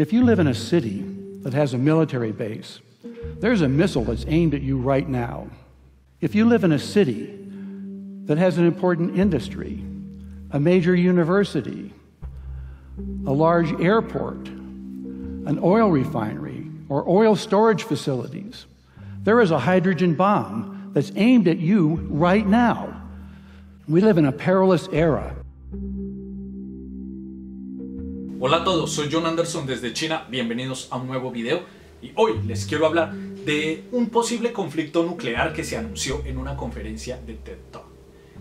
If you live in a city that has a military base, there's a missile that's aimed at you right now. If you live in a city that has an important industry, a major university, a large airport, an oil refinery, or oil storage facilities, there is a hydrogen bomb that's aimed at you right now. We live in a perilous era. Hola a todos, soy John Anderson desde China, bienvenidos a un nuevo video. Y hoy les quiero hablar de un posible conflicto nuclear que se anunció en una conferencia de TED Talk.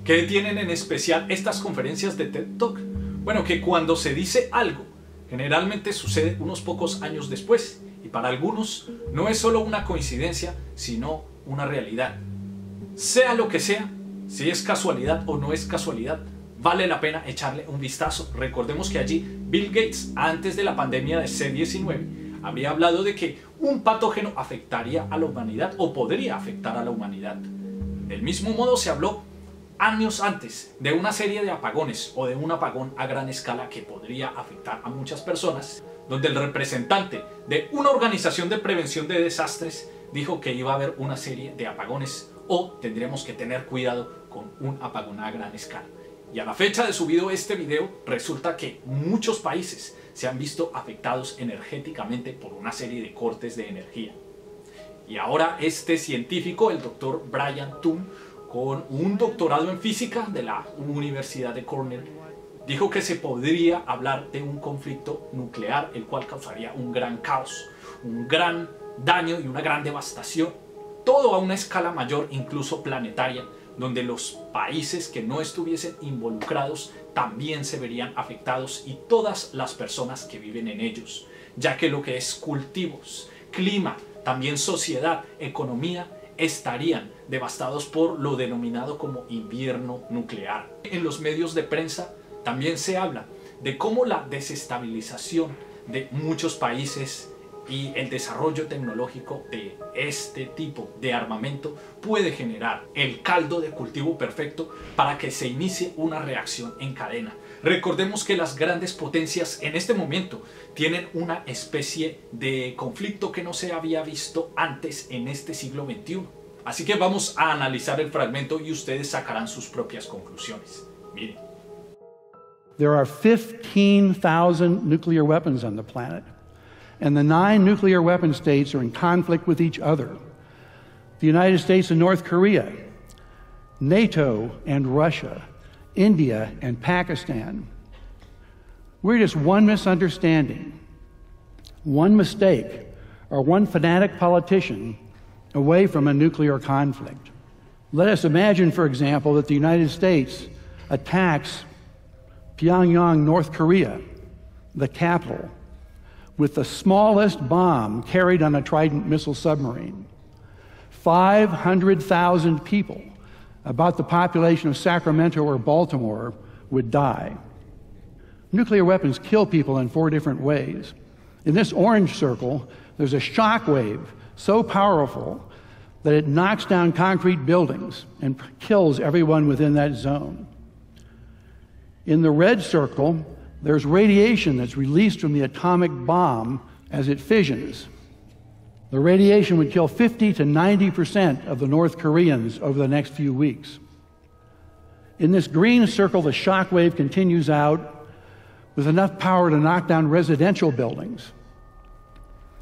¿Qué tienen en especial estas conferencias de TED Talk? Bueno, que cuando se dice algo, generalmente sucede unos pocos años después. Y para algunos, no es solo una coincidencia, sino una realidad. Sea lo que sea, si es casualidad o no es casualidad, vale la pena echarle un vistazo. Recordemos que allí Bill Gates, antes de la pandemia de C-19, habría hablado de que un patógeno afectaría a la humanidad o podría afectar a la humanidad. Del mismo modo se habló años antes de una serie de apagones o de un apagón a gran escala que podría afectar a muchas personas, donde el representante de una organización de prevención de desastres dijo que iba a haber una serie de apagones o tendríamos que tener cuidado con un apagón a gran escala. Y a la fecha de subido este video, resulta que muchos países se han visto afectados energéticamente por una serie de cortes de energía. Y ahora este científico, el doctor Brian Toon, con un doctorado en física de la Universidad de Cornell, dijo que se podría hablar de un conflicto nuclear, el cual causaría un gran caos, un gran daño y una gran devastación, todo a una escala mayor, incluso planetaria, donde los países que no estuviesen involucrados también se verían afectados y todas las personas que viven en ellos, ya que lo que es cultivos, clima, también sociedad, economía, estarían devastados por lo denominado como invierno nuclear. En los medios de prensa también se habla de cómo la desestabilización de muchos países y el desarrollo tecnológico de este tipo de armamento puede generar el caldo de cultivo perfecto para que se inicie una reacción en cadena. Recordemos que las grandes potencias en este momento tienen una especie de conflicto que no se había visto antes en este siglo XXI. Así que vamos a analizar el fragmento y ustedes sacarán sus propias conclusiones. Miren. There are 15,000 nuclear weapons on the planet. And the 9 nuclear weapon states are in conflict with each other. The United States and North Korea, NATO and Russia, India and Pakistan. We're just one misunderstanding, one mistake, or one fanatic politician away from a nuclear conflict. Let us imagine, for example, that the United States attacks Pyongyang, North Korea, the capital, with the smallest bomb carried on a Trident missile submarine. 500,000 people, about the population of Sacramento or Baltimore, would die. Nuclear weapons kill people in 4 different ways. In this orange circle, there's a shock wave so powerful that it knocks down concrete buildings and kills everyone within that zone. In the red circle, there's radiation that's released from the atomic bomb as it fissions. The radiation would kill 50% to 90% of the North Koreans over the next few weeks. In this green circle, the shock wave continues out with enough power to knock down residential buildings.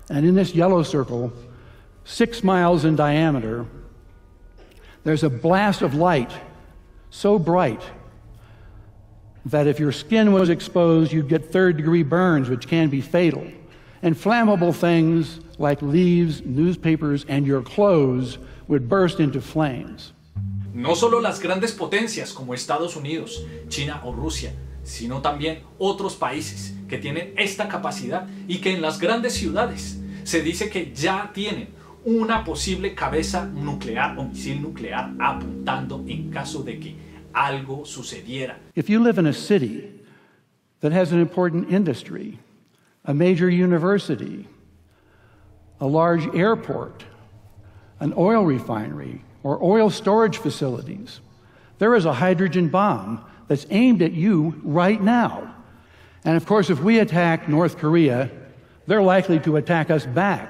And in this yellow circle, 6 miles in diameter, there's a blast of light so bright that if your skin was exposed, you'd get 3rd-degree burns, which can be fatal. And flammable things like leaves, newspapers, and your clothes would burst into flames. No solo las grandes potencias como Estados Unidos, China o Rusia, sino también otros países que tienen esta capacidad y que en las grandes ciudades se dice que ya tienen una posible cabeza nuclear o misil nuclear apuntando en caso de que algo sucediera. If you live in a city that has an important industry, a major university, a large airport, an oil refinery, or oil storage facilities, there is a hydrogen bomb that's aimed at you right now. And of course, if we attack North Korea, they're likely to attack us back.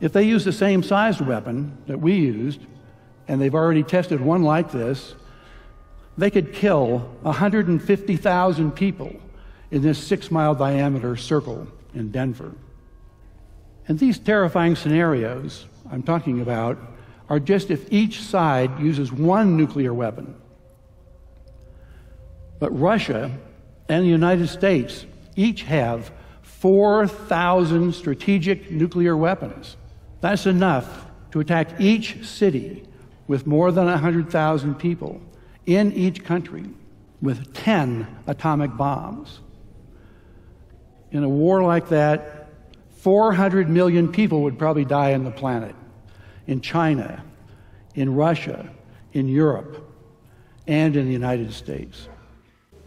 If they use the same sized weapon that we used, and they've already tested one like this, they could kill 150,000 people in this 6-mile diameter circle in Denver. And these terrifying scenarios I'm talking about are just if each side uses one nuclear weapon. But Russia and the United States each have 4,000 strategic nuclear weapons. That's enough to attack each city with more than 100,000 people in each country with 10 atomic bombs. In a war like that, 400 million people would probably die on the planet, in China, in Russia, in Europe, and in the United States.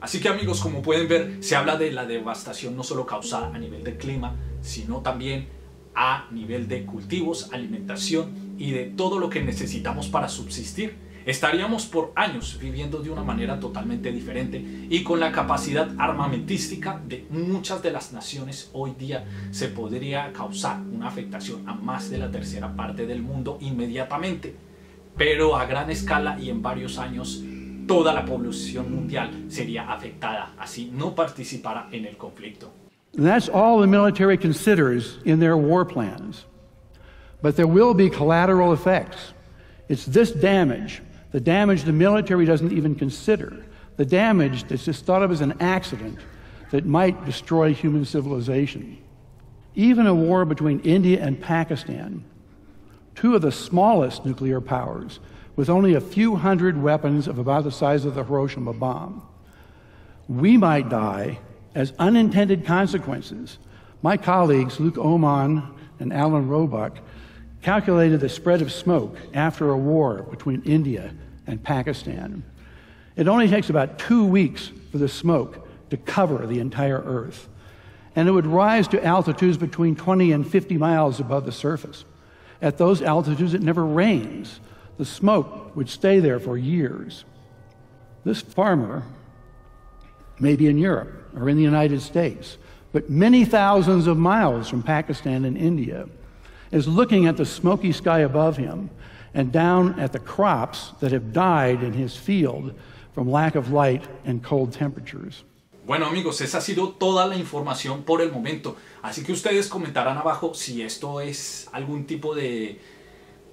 Así que amigos, como pueden ver, se habla de la devastación no solo causada a nivel de clima, sino también a nivel de cultivos, alimentación y de todo lo que necesitamos para subsistir. Estaríamos por años viviendo de una manera totalmente diferente y con la capacidad armamentística de muchas de las naciones hoy día se podría causar una afectación a más de la tercera parte del mundo inmediatamente, pero a gran escala y en varios años toda la población mundial sería afectada, así no participara en el conflicto. And that's all the military considers in their war plans. But there will be collateral effects. It's this damage the military doesn't even consider, the damage that's just thought of as an accident that might destroy human civilization. Even a war between India and Pakistan, two of the smallest nuclear powers, with only a few hundred weapons of about the size of the Hiroshima bomb. We might die as unintended consequences. My colleagues, Luke Oman and Alan Robock, calculated the spread of smoke after a war between India and Pakistan. It only takes about 2 weeks for the smoke to cover the entire Earth, and it would rise to altitudes between 20 and 50 miles above the surface. At those altitudes, it never rains. The smoke would stay there for years. This farmer may be in Europe or in the United States, but many thousands of miles from Pakistan and India, is looking at the smoky sky above him and down at the crops that have died in his field from lack of light and cold temperatures. Bueno amigos, esa ha sido toda la información por el momento, así que ustedes comentarán abajo si esto es algún tipo de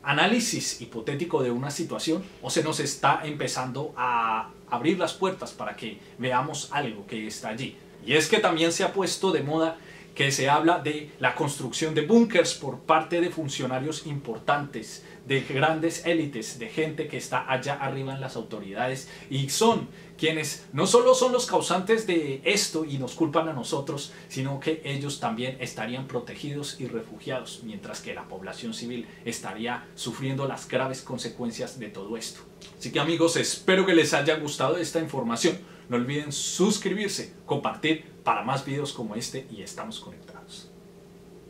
análisis hipotético de una situación o se nos está empezando a abrir las puertas para que veamos algo que está allí. Y es que también se ha puesto de moda que se habla de la construcción de búnkers por parte de funcionarios importantes, de grandes élites, de gente que está allá arriba en las autoridades y son quienes no solo son los causantes de esto y nos culpan a nosotros, sino que ellos también estarían protegidos y refugiados, mientras que la población civil estaría sufriendo las graves consecuencias de todo esto. Así que amigos, espero que les haya gustado esta información. No olviden suscribirse, compartir para más videos como este y estamos conectados.